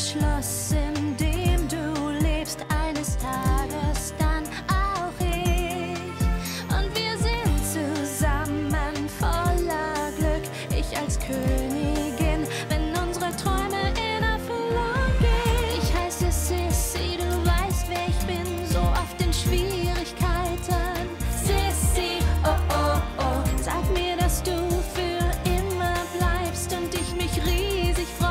Schloss, in dem du lebst, eines Tages dann auch ich. Und wir sind zusammen voller Glück, ich als Königin, wenn unsere Träume in Erfüllung gehen. Ich heiße Sissi, du weißt, wer ich bin, so oft in Schwierigkeiten. Sissi, oh oh oh, sag mir, dass du für immer bleibst und ich mich riesig freu.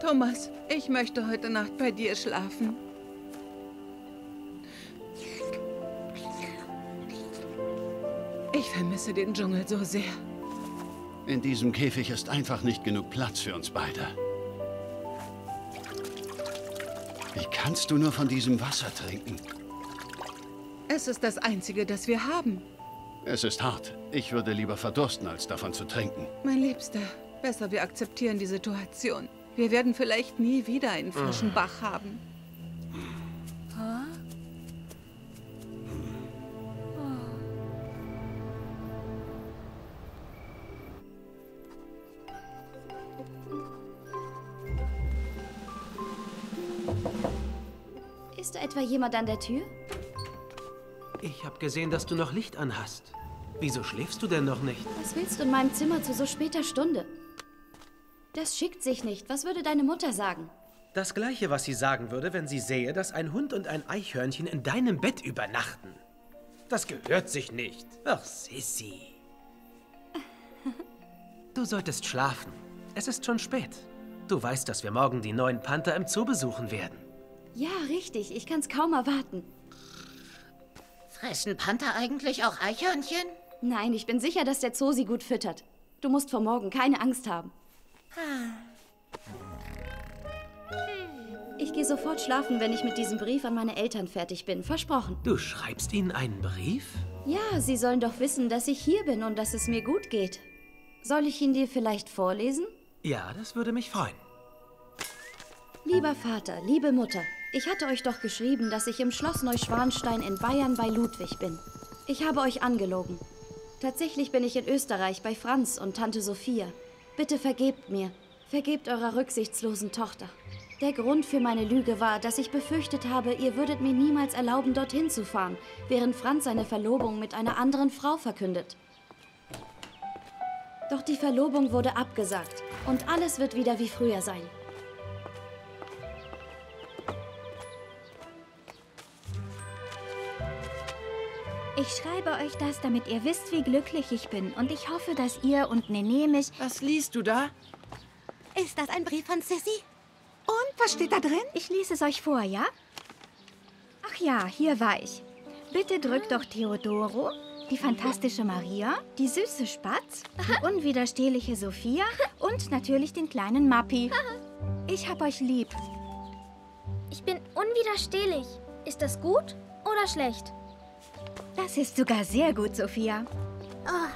Thomas, ich möchte heute Nacht bei dir schlafen. Ich vermisse den Dschungel so sehr. In diesem Käfig ist einfach nicht genug Platz für uns beide. Wie kannst du nur von diesem Wasser trinken? Es ist das Einzige, das wir haben. Es ist hart. Ich würde lieber verdursten, als davon zu trinken. Mein Liebster, besser wir akzeptieren die Situation. Wir werden vielleicht nie wieder einen frischen Bach haben. Ist da etwa jemand an der Tür? Ich habe gesehen, dass du noch Licht an hast. Wieso schläfst du denn noch nicht? Was willst du in meinem Zimmer zu so später Stunde? Das schickt sich nicht. Was würde deine Mutter sagen? Das Gleiche, was sie sagen würde, wenn sie sähe, dass ein Hund und ein Eichhörnchen in deinem Bett übernachten. Das gehört sich nicht. Ach, Sissi. Du solltest schlafen. Es ist schon spät. Du weißt, dass wir morgen die neuen Panther im Zoo besuchen werden. Ja, richtig. Ich kann's kaum erwarten. Fressen Panther eigentlich auch Eichhörnchen? Nein, ich bin sicher, dass der Zoo sie gut füttert. Du musst vor morgen keine Angst haben. Ich gehe sofort schlafen, wenn ich mit diesem Brief an meine Eltern fertig bin. Versprochen. Du schreibst ihnen einen Brief? Ja, sie sollen doch wissen, dass ich hier bin und dass es mir gut geht. Soll ich ihn dir vielleicht vorlesen? Ja, das würde mich freuen. Lieber Vater, liebe Mutter, ich hatte euch doch geschrieben, dass ich im Schloss Neuschwanstein in Bayern bei Ludwig bin. Ich habe euch angelogen. Tatsächlich bin ich in Österreich bei Franz und Tante Sophia. Bitte vergebt mir. Vergebt eurer rücksichtslosen Tochter. Der Grund für meine Lüge war, dass ich befürchtet habe, ihr würdet mir niemals erlauben, dorthin zu fahren, während Franz seine Verlobung mit einer anderen Frau verkündet. Doch die Verlobung wurde abgesagt und alles wird wieder wie früher sein. Ich schreibe euch das, damit ihr wisst, wie glücklich ich bin. Und ich hoffe, dass ihr und Nene mich... Was liest du da? Ist das ein Brief von Sissi? Und, was steht da drin? Ich lese es euch vor, ja? Ach ja, hier war ich. Bitte drückt doch Theodoro, die fantastische Maria, die süße Spatz, die unwiderstehliche Sophia und natürlich den kleinen Mappi. Ich hab euch lieb. Ich bin unwiderstehlich. Ist das gut oder schlecht? Das ist sogar sehr gut, Sophia. Oh.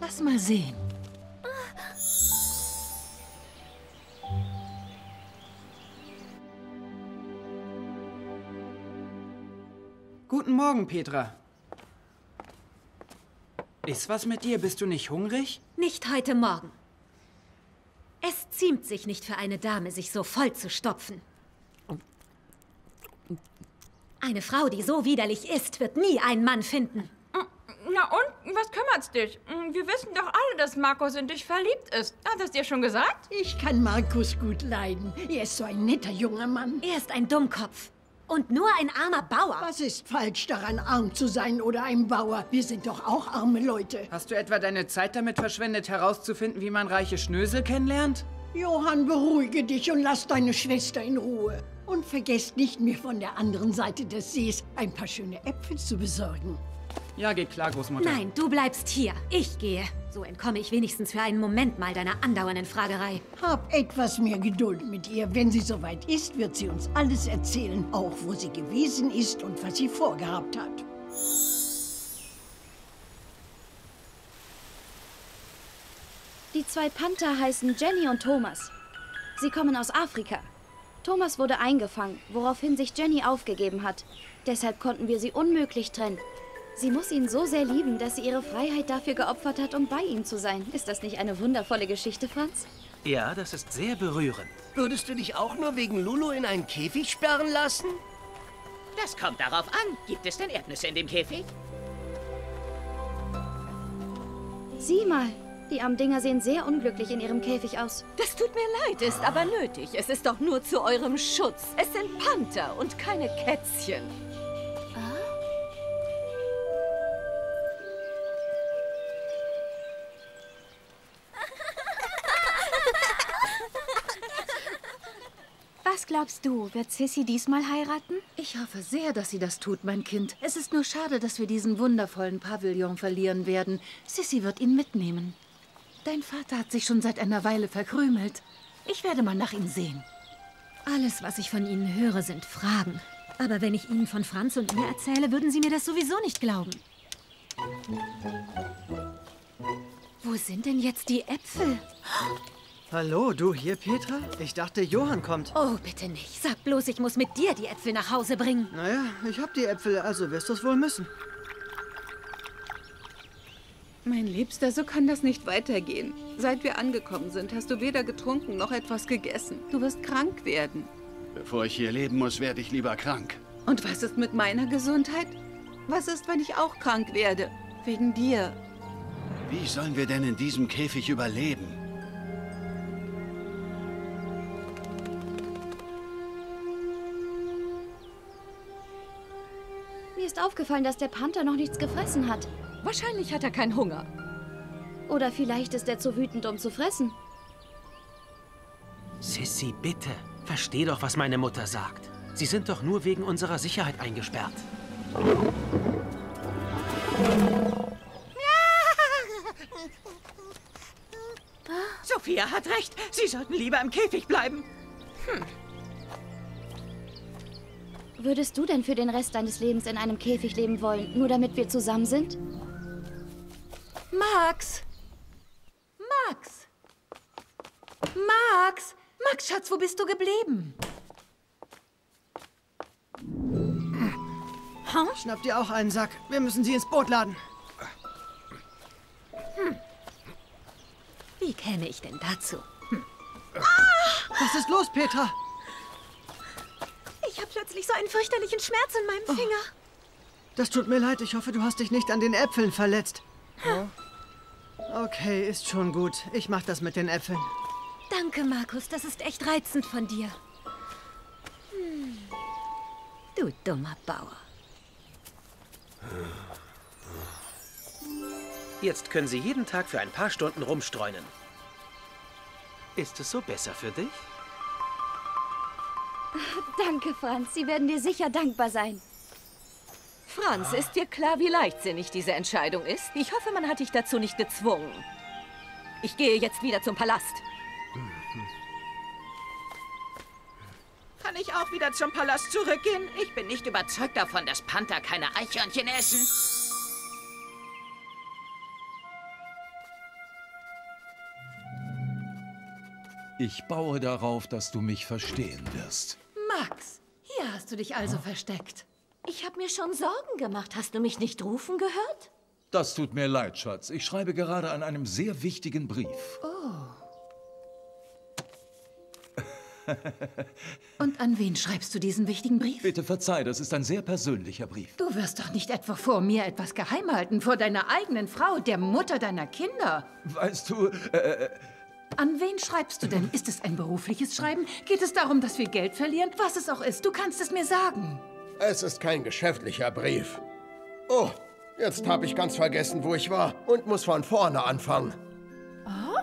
Lass mal sehen. Oh. Guten Morgen, Petra. Ist was mit dir? Bist du nicht hungrig? Nicht heute Morgen. Es ziemt sich nicht für eine Dame, sich so voll zu stopfen. Eine Frau, die so widerlich ist, wird nie einen Mann finden. Na und? Was kümmert's dich? Wir wissen doch alle, dass Markus in dich verliebt ist. Hat das dir schon gesagt? Ich kann Markus gut leiden. Er ist so ein netter junger Mann. Er ist ein Dummkopf. Und nur ein armer Bauer. Was ist falsch daran, arm zu sein oder ein Bauer? Wir sind doch auch arme Leute. Hast du etwa deine Zeit damit verschwendet, herauszufinden, wie man reiche Schnösel kennenlernt? Johann, beruhige dich und lass deine Schwester in Ruhe. Und vergesst nicht, mir von der anderen Seite des Sees ein paar schöne Äpfel zu besorgen. Ja, geht klar, Großmutter. Nein, du bleibst hier. Ich gehe. So entkomme ich wenigstens für einen Moment mal deiner andauernden Fragerei. Hab etwas mehr Geduld mit ihr. Wenn sie soweit ist, wird sie uns alles erzählen. Auch wo sie gewesen ist und was sie vorgehabt hat. Die zwei Panther heißen Jenny und Thomas. Sie kommen aus Afrika. Thomas wurde eingefangen, woraufhin sich Jenny aufgegeben hat. Deshalb konnten wir sie unmöglich trennen. Sie muss ihn so sehr lieben, dass sie ihre Freiheit dafür geopfert hat, um bei ihm zu sein. Ist das nicht eine wundervolle Geschichte, Franz? Ja, das ist sehr berührend. Würdest du dich auch nur wegen Lulu in einen Käfig sperren lassen? Das kommt darauf an. Gibt es denn Erdnüsse in dem Käfig? Sieh mal. Die armen Dinger sehen sehr unglücklich in ihrem Käfig aus. Das tut mir leid, ist aber nötig. Es ist doch nur zu eurem Schutz. Es sind Panther und keine Kätzchen. Ah? Was glaubst du, wird Sissy diesmal heiraten? Ich hoffe sehr, dass sie das tut, mein Kind. Es ist nur schade, dass wir diesen wundervollen Pavillon verlieren werden. Sissy wird ihn mitnehmen. Dein Vater hat sich schon seit einer Weile verkrümelt. Ich werde mal nach ihm sehen. Alles, was ich von Ihnen höre, sind Fragen. Aber wenn ich Ihnen von Franz und mir erzähle, würden Sie mir das sowieso nicht glauben. Wo sind denn jetzt die Äpfel? Hallo, du hier, Petra? Ich dachte, Johann kommt. Oh, bitte nicht. Sag bloß, ich muss mit dir die Äpfel nach Hause bringen. Naja, ich hab die Äpfel, also wirst du es wohl müssen. Mein Liebster, so kann das nicht weitergehen. Seit wir angekommen sind, hast du weder getrunken noch etwas gegessen. Du wirst krank werden. Bevor ich hier leben muss, werde ich lieber krank. Und was ist mit meiner Gesundheit? Was ist, wenn ich auch krank werde? Wegen dir. Wie sollen wir denn in diesem Käfig überleben? Mir ist aufgefallen, dass der Panther noch nichts gefressen hat. Wahrscheinlich hat er keinen Hunger. Oder vielleicht ist er zu wütend, um zu fressen. Sissy, bitte. Versteh doch, was meine Mutter sagt. Sie sind doch nur wegen unserer Sicherheit eingesperrt. Sophia hat recht. Sie sollten lieber im Käfig bleiben. Hm. Würdest du denn für den Rest deines Lebens in einem Käfig leben wollen, nur damit wir zusammen sind? Max! Max! Max! Max, Schatz, wo bist du geblieben? Hm? Schnapp dir auch einen Sack. Wir müssen sie ins Boot laden. Hm. Wie käme ich denn dazu? Hm. Was ist los, Petra? Ich habe plötzlich so einen fürchterlichen Schmerz in meinem Finger. Das tut mir leid. Ich hoffe, du hast dich nicht an den Äpfeln verletzt. Ja. Okay, ist schon gut. Ich mache das mit den Äpfeln. Danke, Markus. Das ist echt reizend von dir. Hm. Du dummer Bauer. Jetzt können Sie jeden Tag für ein paar Stunden rumstreunen. Ist es so besser für dich? Danke, Franz. Sie werden dir sicher dankbar sein. Franz, ist dir klar, wie leichtsinnig diese Entscheidung ist? Ich hoffe, man hat dich dazu nicht gezwungen. Ich gehe jetzt wieder zum Palast. Kann ich auch wieder zum Palast zurückgehen? Ich bin nicht überzeugt davon, dass Panther keine Eichhörnchen essen. Ich baue darauf, dass du mich verstehen wirst. Max, hier hast du dich also versteckt. Ich habe mir schon Sorgen gemacht. Hast du mich nicht rufen gehört? Das tut mir leid, Schatz. Ich schreibe gerade an einem sehr wichtigen Brief. Oh. Und an wen schreibst du diesen wichtigen Brief? Bitte verzeih, das ist ein sehr persönlicher Brief. Du wirst doch nicht etwa vor mir etwas geheim halten, vor deiner eigenen Frau, der Mutter deiner Kinder. Weißt du, An wen schreibst du denn? Ist es ein berufliches Schreiben? Geht es darum, dass wir Geld verlieren? Was es auch ist, du kannst es mir sagen. Es ist kein geschäftlicher Brief. Oh, jetzt habe ich ganz vergessen, wo ich war und muss von vorne anfangen. Oh?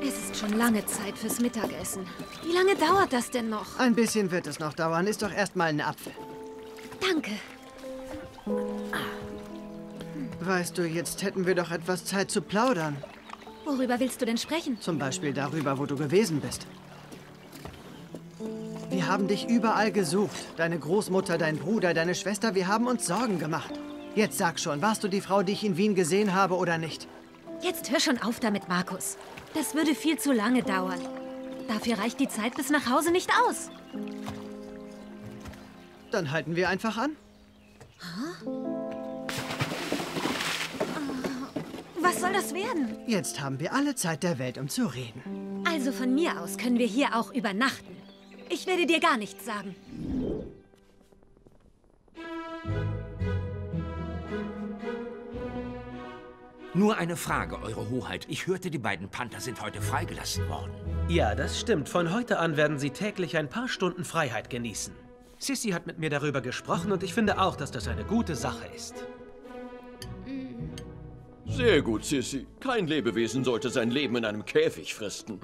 Es ist schon lange Zeit fürs Mittagessen. Wie lange dauert das denn noch? Ein bisschen wird es noch dauern. Ist doch erstmal ein Apfel. Danke. Weißt du, jetzt hätten wir doch etwas Zeit zu plaudern. Worüber willst du denn sprechen? Zum Beispiel darüber, wo du gewesen bist. Wir haben dich überall gesucht. Deine Großmutter, dein Bruder, deine Schwester, wir haben uns Sorgen gemacht. Jetzt sag schon, warst du die Frau, die ich in Wien gesehen habe oder nicht? Jetzt hör schon auf damit, Markus. Das würde viel zu lange dauern. Dafür reicht die Zeit bis nach Hause nicht aus. Dann halten wir einfach an. Was soll das werden? Jetzt haben wir alle Zeit der Welt, um zu reden. Also von mir aus können wir hier auch übernachten. Ich werde dir gar nichts sagen. Nur eine Frage, Eure Hoheit. Ich hörte, die beiden Panther sind heute freigelassen worden. Ja, das stimmt. Von heute an werden sie täglich ein paar Stunden Freiheit genießen. Sissy hat mit mir darüber gesprochen und ich finde auch, dass das eine gute Sache ist. Sehr gut, Sissy. Kein Lebewesen sollte sein Leben in einem Käfig fristen.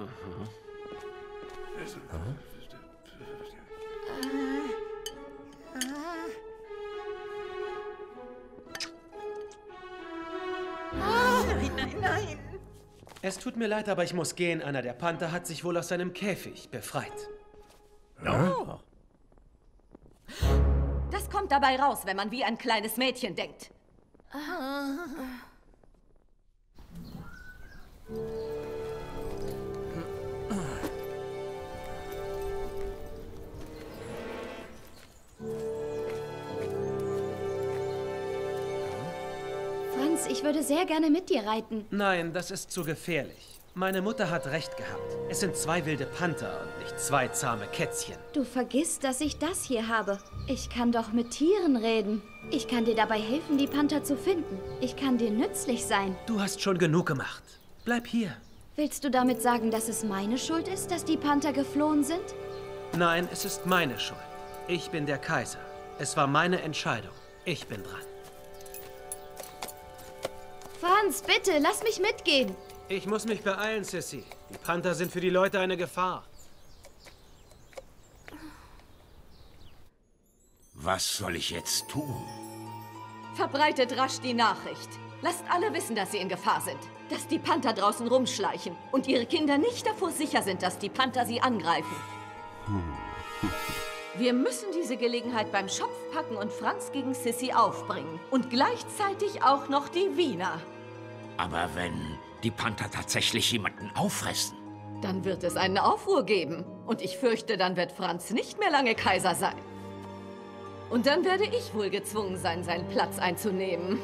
Nein. Es tut mir leid, aber ich muss gehen. Einer der Panther hat sich wohl aus seinem Käfig befreit. Oh. Das kommt dabei raus, wenn man wie ein kleines Mädchen denkt. Franz, ich würde sehr gerne mit dir reiten. Nein, das ist zu gefährlich. Meine Mutter hat recht gehabt. Es sind zwei wilde Panther und nicht zwei zahme Kätzchen. Du vergisst, dass ich das hier habe. Ich kann doch mit Tieren reden. Ich kann dir dabei helfen, die Panther zu finden. Ich kann dir nützlich sein. Du hast schon genug gemacht. Bleib hier. Willst du damit sagen, dass es meine Schuld ist, dass die Panther geflohen sind? Nein, es ist meine Schuld. Ich bin der Kaiser. Es war meine Entscheidung. Ich bin dran. Franz, bitte, lass mich mitgehen. Ich muss mich beeilen, Sissy. Die Panther sind für die Leute eine Gefahr. Was soll ich jetzt tun? Verbreitet rasch die Nachricht. Lasst alle wissen, dass sie in Gefahr sind. Dass die Panther draußen rumschleichen und ihre Kinder nicht davor sicher sind, dass die Panther sie angreifen. Wir müssen diese Gelegenheit beim Schopf packen und Franz gegen Sissy aufbringen. Und gleichzeitig auch noch die Wiener. Aber wenn die Panther tatsächlich jemanden auffressen? Dann wird es einen Aufruhr geben. Und ich fürchte, dann wird Franz nicht mehr lange Kaiser sein. Und dann werde ich wohl gezwungen sein, seinen Platz einzunehmen.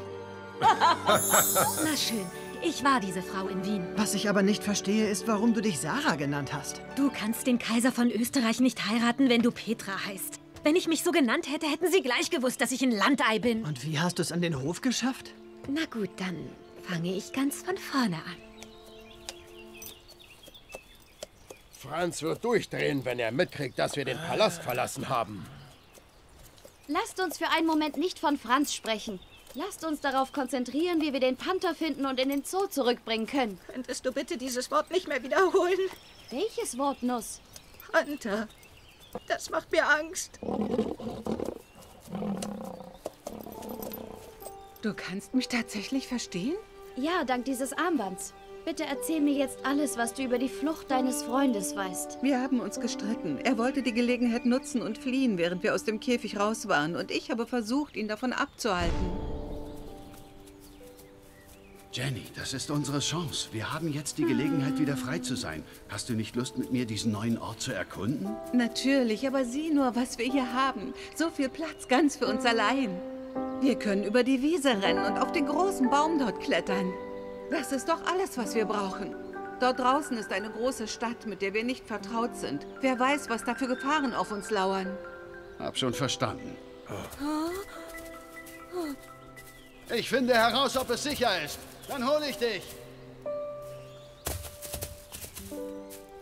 Na schön, ich war diese Frau in Wien. Was ich aber nicht verstehe, ist, warum du dich Sarah genannt hast. Du kannst den Kaiser von Österreich nicht heiraten, wenn du Petra heißt. Wenn ich mich so genannt hätte, hätten sie gleich gewusst, dass ich ein Landei bin. Und wie hast du es an den Hof geschafft? Na gut, dann fange ich ganz von vorne an. Franz wird durchdrehen, wenn er mitkriegt, dass wir den Palast verlassen haben. Lasst uns für einen Moment nicht von Franz sprechen. Lasst uns darauf konzentrieren, wie wir den Panther finden und in den Zoo zurückbringen können. Könntest du bitte dieses Wort nicht mehr wiederholen? Welches Wort, Nuss? Panther. Das macht mir Angst. Du kannst mich tatsächlich verstehen? Ja, dank dieses Armbands. Bitte erzähl mir jetzt alles, was du über die Flucht deines Freundes weißt. Wir haben uns gestritten. Er wollte die Gelegenheit nutzen und fliehen, während wir aus dem Käfig raus waren. Und ich habe versucht, ihn davon abzuhalten. Jenny, das ist unsere Chance. Wir haben jetzt die Gelegenheit, wieder frei zu sein. Hast du nicht Lust, mit mir diesen neuen Ort zu erkunden? Natürlich, aber sieh nur, was wir hier haben. So viel Platz, ganz für uns allein. Wir können über die Wiese rennen und auf den großen Baum dort klettern. Das ist doch alles, was wir brauchen. Dort draußen ist eine große Stadt, mit der wir nicht vertraut sind. Wer weiß, was da für Gefahren auf uns lauern. Hab schon verstanden. Ich finde heraus, ob es sicher ist. Dann hole ich dich.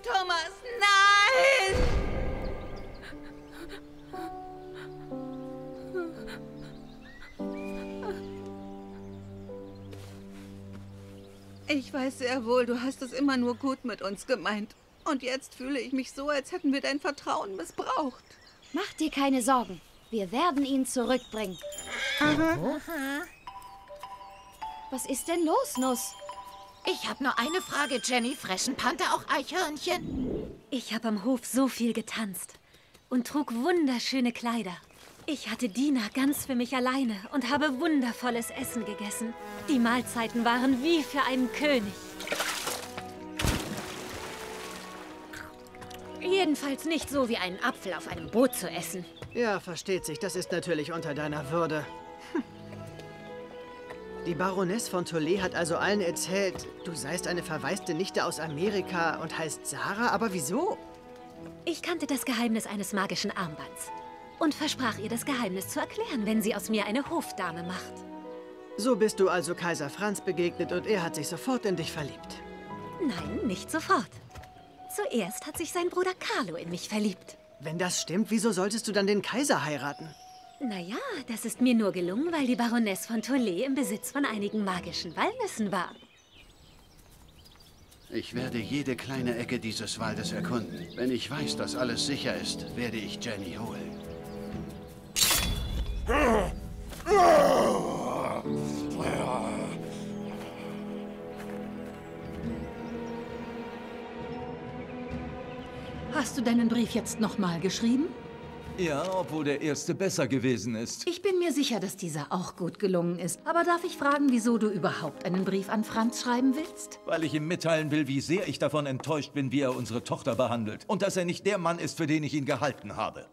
Thomas, nein! Ich weiß sehr wohl, du hast es immer nur gut mit uns gemeint. Und jetzt fühle ich mich so, als hätten wir dein Vertrauen missbraucht. Mach dir keine Sorgen. Wir werden ihn zurückbringen. Aha. Aha. Was ist denn los, Nuss? Ich habe nur eine Frage, Jenny. Fressen Panther auch Eichhörnchen? Ich habe am Hof so viel getanzt und trug wunderschöne Kleider. Ich hatte Dina ganz für mich alleine und habe wundervolles Essen gegessen. Die Mahlzeiten waren wie für einen König. Jedenfalls nicht so wie einen Apfel auf einem Boot zu essen. Ja, versteht sich. Das ist natürlich unter deiner Würde. Die Baroness von Tolé hat also allen erzählt, du seist eine verwaiste Nichte aus Amerika und heißt Sarah, aber wieso? Ich kannte das Geheimnis eines magischen Armbands und versprach ihr, das Geheimnis zu erklären, wenn sie aus mir eine Hofdame macht. So bist du also Kaiser Franz begegnet und er hat sich sofort in dich verliebt. Nein, nicht sofort. Zuerst hat sich sein Bruder Carlo in mich verliebt. Wenn das stimmt, wieso solltest du dann den Kaiser heiraten? Naja, das ist mir nur gelungen, weil die Baroness von Tolé im Besitz von einigen magischen Walnüssen war. Ich werde jede kleine Ecke dieses Waldes erkunden. Wenn ich weiß, dass alles sicher ist, werde ich Jenny holen. Hast du deinen Brief jetzt nochmal geschrieben? Ja, obwohl der erste besser gewesen ist. Ich bin mir sicher, dass dieser auch gut gelungen ist. Aber darf ich fragen, wieso du überhaupt einen Brief an Franz schreiben willst? Weil ich ihm mitteilen will, wie sehr ich davon enttäuscht bin, wie er unsere Tochter behandelt. Und dass er nicht der Mann ist, für den ich ihn gehalten habe.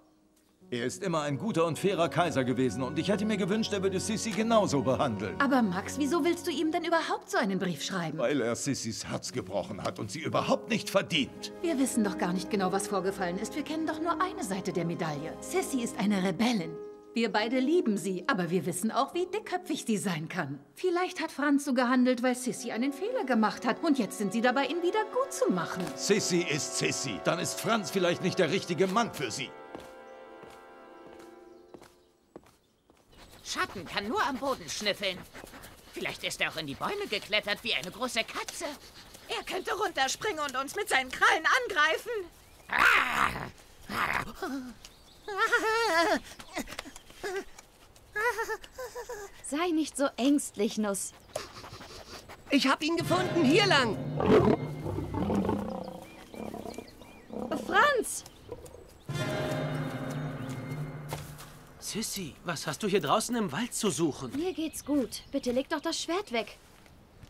Er ist immer ein guter und fairer Kaiser gewesen und ich hätte mir gewünscht, er würde Sissi genauso behandeln. Aber Max, wieso willst du ihm denn überhaupt so einen Brief schreiben? Weil er Sissis Herz gebrochen hat und sie überhaupt nicht verdient. Wir wissen doch gar nicht genau, was vorgefallen ist. Wir kennen doch nur eine Seite der Medaille. Sissi ist eine Rebellin. Wir beide lieben sie, aber wir wissen auch, wie dickköpfig sie sein kann. Vielleicht hat Franz so gehandelt, weil Sissi einen Fehler gemacht hat und jetzt sind sie dabei, ihn wieder gut zu machen. Sissi ist Sissi. Dann ist Franz vielleicht nicht der richtige Mann für sie. Schatten kann nur am Boden schnüffeln. Vielleicht ist er auch in die Bäume geklettert wie eine große Katze. Er könnte runterspringen und uns mit seinen Krallen angreifen. Sei nicht so ängstlich, Nuss. Ich habe ihn gefunden, hier lang. Franz! Sissi, was hast du hier draußen im Wald zu suchen? Mir geht's gut. Bitte leg doch das Schwert weg.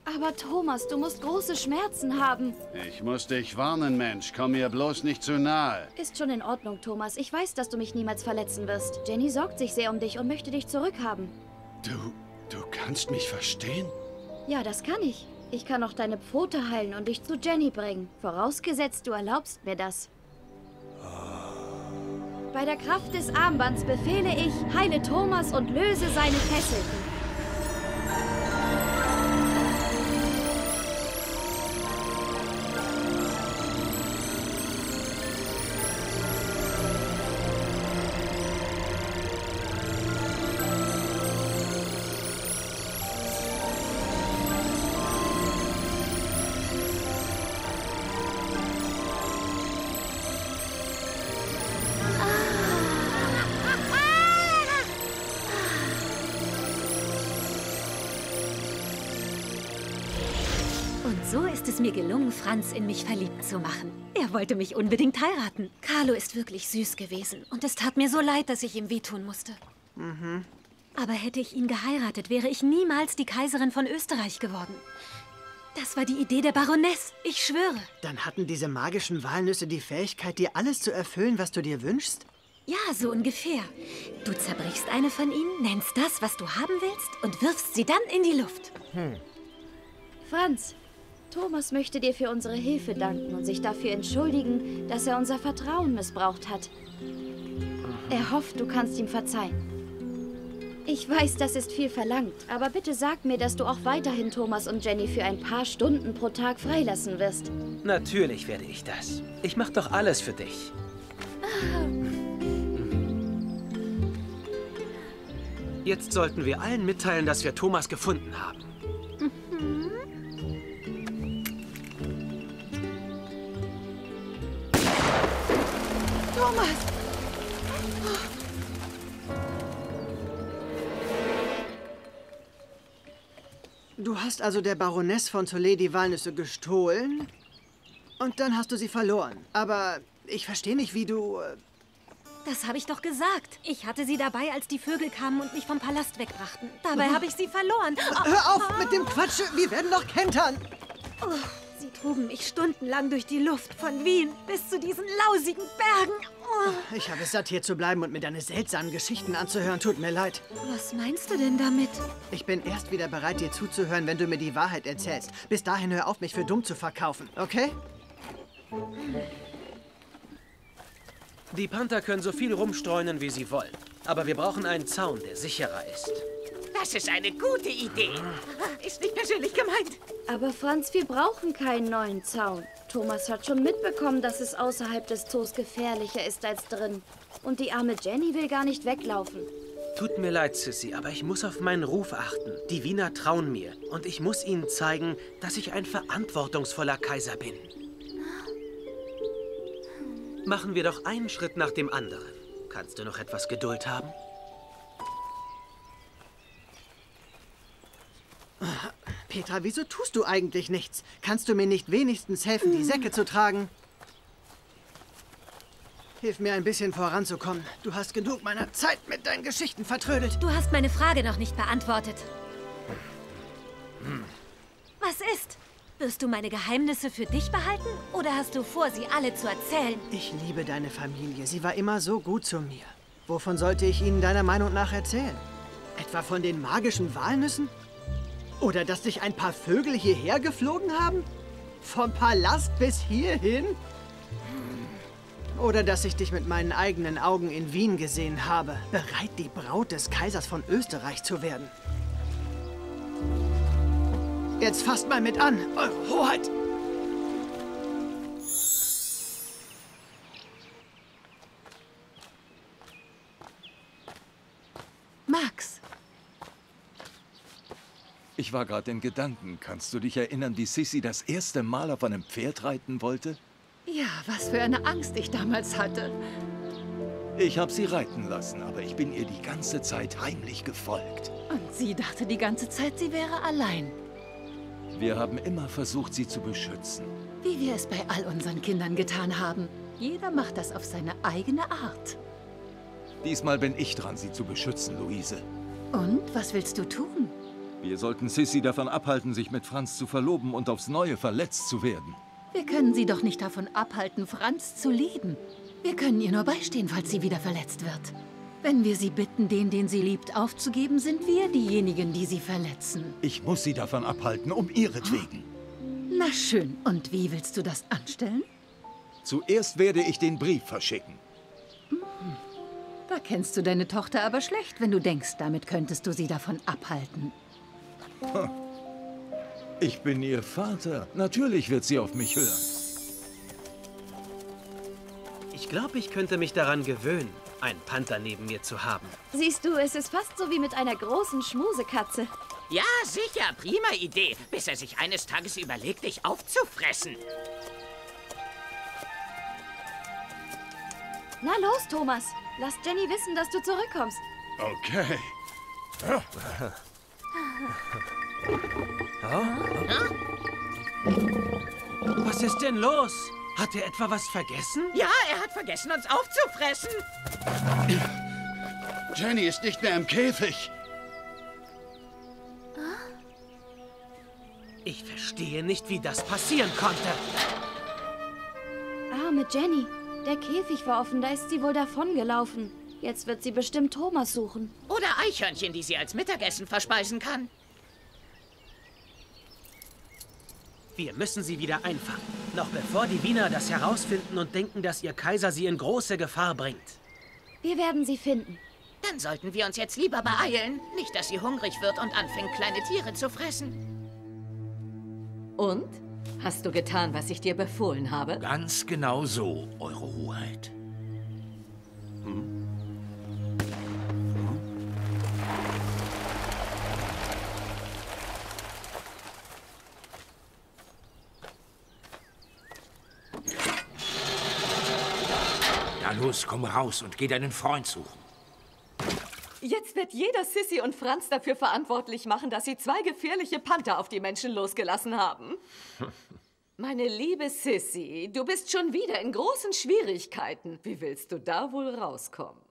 Aber Thomas, du musst große Schmerzen haben. Ich muss dich warnen, Mensch. Komm mir bloß nicht zu nahe. Ist schon in Ordnung, Thomas. Ich weiß, dass du mich niemals verletzen wirst. Jenny sorgt sich sehr um dich und möchte dich zurückhaben. Du kannst mich verstehen? Ja, das kann ich. Ich kann auch deine Pfote heilen und dich zu Jenny bringen. Vorausgesetzt, du erlaubst mir das. Bei der Kraft des Armbands befehle ich, heile Thomas und löse seine Fesseln. Mir gelungen, Franz in mich verliebt zu machen. Er wollte mich unbedingt heiraten. Carlo ist wirklich süß gewesen und es tat mir so leid, dass ich ihm wehtun musste. Mhm. Aber hätte ich ihn geheiratet, wäre ich niemals die Kaiserin von Österreich geworden. Das war die Idee der Baroness, ich schwöre. Dann hatten diese magischen Walnüsse die Fähigkeit, dir alles zu erfüllen, was du dir wünschst? Ja, so ungefähr. Du zerbrichst eine von ihnen, nennst das, was du haben willst und wirfst sie dann in die Luft. Franz! Thomas möchte dir für unsere Hilfe danken und sich dafür entschuldigen, dass er unser Vertrauen missbraucht hat. Er hofft, du kannst ihm verzeihen. Ich weiß, das ist viel verlangt, aber bitte sag mir, dass du auch weiterhin Thomas und Jenny für ein paar Stunden pro Tag freilassen wirst. Natürlich werde ich das. Ich mache doch alles für dich. Jetzt sollten wir allen mitteilen, dass wir Thomas gefunden haben. Thomas! Du hast also der Baroness von Tolé die Walnüsse gestohlen und dann hast du sie verloren. Aber ich verstehe nicht, wie du... Das habe ich doch gesagt. Ich hatte sie dabei, als die Vögel kamen und mich vom Palast wegbrachten. Dabei habe ich sie verloren. Oh. Hör auf mit dem Quatsch! Wir werden noch kentern! Oh. Sie trugen mich stundenlang durch die Luft, von Wien bis zu diesen lausigen Bergen. Oh. Ich habe es satt, hier zu bleiben und mir deine seltsamen Geschichten anzuhören. Tut mir leid. Was meinst du denn damit? Ich bin erst wieder bereit, dir zuzuhören, wenn du mir die Wahrheit erzählst. Bis dahin hör auf, mich für dumm zu verkaufen, okay? Die Panther können so viel rumstreunen, wie sie wollen. Aber wir brauchen einen Zaun, der sicherer ist. Das ist eine gute Idee. Ist nicht persönlich gemeint. Aber Franz, wir brauchen keinen neuen Zaun. Thomas hat schon mitbekommen, dass es außerhalb des Zoos gefährlicher ist als drin. Und die arme Jenny will gar nicht weglaufen. Tut mir leid, Sissy, aber ich muss auf meinen Ruf achten. Die Wiener trauen mir. Und ich muss ihnen zeigen, dass ich ein verantwortungsvoller Kaiser bin. Machen wir doch einen Schritt nach dem anderen. Kannst du noch etwas Geduld haben? Petra, wieso tust du eigentlich nichts? Kannst du mir nicht wenigstens helfen, die Säcke zu tragen? Hilf mir, ein bisschen voranzukommen. Du hast genug meiner Zeit mit deinen Geschichten vertrödelt. Du hast meine Frage noch nicht beantwortet. Was ist? Wirst du meine Geheimnisse für dich behalten? Oder hast du vor, sie alle zu erzählen? Ich liebe deine Familie. Sie war immer so gut zu mir. Wovon sollte ich ihnen deiner Meinung nach erzählen? Etwa von den magischen Walnüssen? Oder dass sich ein paar Vögel hierher geflogen haben? Vom Palast bis hierhin? Oder dass ich dich mit meinen eigenen Augen in Wien gesehen habe, bereit, die Braut des Kaisers von Österreich zu werden? Jetzt fasst mal mit an, Eure Hoheit! Max! Ich war gerade in Gedanken. Kannst du dich erinnern, wie Sissy das erste Mal auf einem Pferd reiten wollte? Ja, was für eine Angst ich damals hatte. Ich habe sie reiten lassen, aber ich bin ihr die ganze Zeit heimlich gefolgt. Und sie dachte die ganze Zeit, sie wäre allein. Wir haben immer versucht, sie zu beschützen. Wie wir es bei all unseren Kindern getan haben. Jeder macht das auf seine eigene Art. Diesmal bin ich dran, sie zu beschützen, Luise. Und was willst du tun? Wir sollten Sissy davon abhalten, sich mit Franz zu verloben und aufs Neue verletzt zu werden. Wir können sie doch nicht davon abhalten, Franz zu lieben. Wir können ihr nur beistehen, falls sie wieder verletzt wird. Wenn wir sie bitten, den sie liebt, aufzugeben, sind wir diejenigen, die sie verletzen. Ich muss sie davon abhalten, um ihretwegen. Na schön, und wie willst du das anstellen? Zuerst werde ich den Brief verschicken. Da kennst du deine Tochter aber schlecht, wenn du denkst, damit könntest du sie davon abhalten. Ich bin ihr Vater. Natürlich wird sie auf mich hören. Ich glaube, ich könnte mich daran gewöhnen, einen Panther neben mir zu haben. Siehst du, es ist fast so wie mit einer großen Schmusekatze. Ja, sicher. Prima Idee. Bis er sich eines Tages überlegt, dich aufzufressen. Na los, Thomas. Lass Jenny wissen, dass du zurückkommst. Okay. Was ist denn los? Hat er etwa was vergessen? Ja, er hat vergessen, uns aufzufressen. Jenny ist nicht mehr im Käfig. Ich verstehe nicht, wie das passieren konnte. Arme Jenny. Der Käfig war offen, da ist sie wohl davongelaufen. Jetzt wird sie bestimmt Thomas suchen. Oder Eichhörnchen, die sie als Mittagessen verspeisen kann. Wir müssen sie wieder einfangen. Noch bevor die Wiener das herausfinden und denken, dass ihr Kaiser sie in große Gefahr bringt. Wir werden sie finden. Dann sollten wir uns jetzt lieber beeilen. Nicht, dass sie hungrig wird und anfängt, kleine Tiere zu fressen. Und? Hast du getan, was ich dir befohlen habe? Ganz genau so, Eure Hoheit. Los, komm raus und geh deinen Freund suchen. Jetzt wird jeder Sissy und Franz dafür verantwortlich machen, dass sie zwei gefährliche Panther auf die Menschen losgelassen haben. Meine liebe Sissy, du bist schon wieder in großen Schwierigkeiten. Wie willst du da wohl rauskommen?